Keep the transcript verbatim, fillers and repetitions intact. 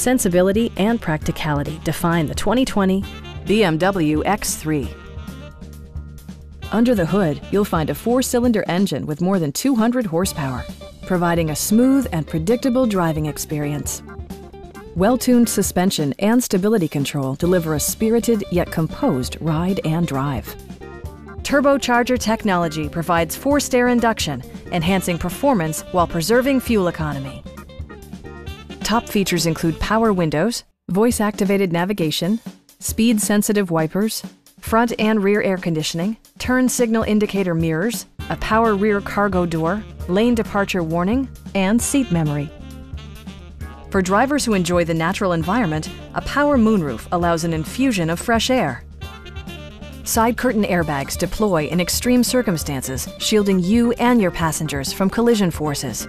Sensibility and practicality define the twenty twenty B M W X three. Under the hood, you'll find a four-cylinder engine with more than two hundred horsepower, providing a smooth and predictable driving experience. Well-tuned suspension and stability control deliver a spirited yet composed ride and drive. Turbocharger technology provides forced air induction, enhancing performance while preserving fuel economy. Top features include power windows, voice-activated navigation, speed-sensitive wipers, front and rear air conditioning, turn signal indicator mirrors, a power rear cargo door, lane departure warning, and seat memory. For drivers who enjoy the natural environment, a power moonroof allows an infusion of fresh air. Side curtain airbags deploy in extreme circumstances, shielding you and your passengers from collision forces.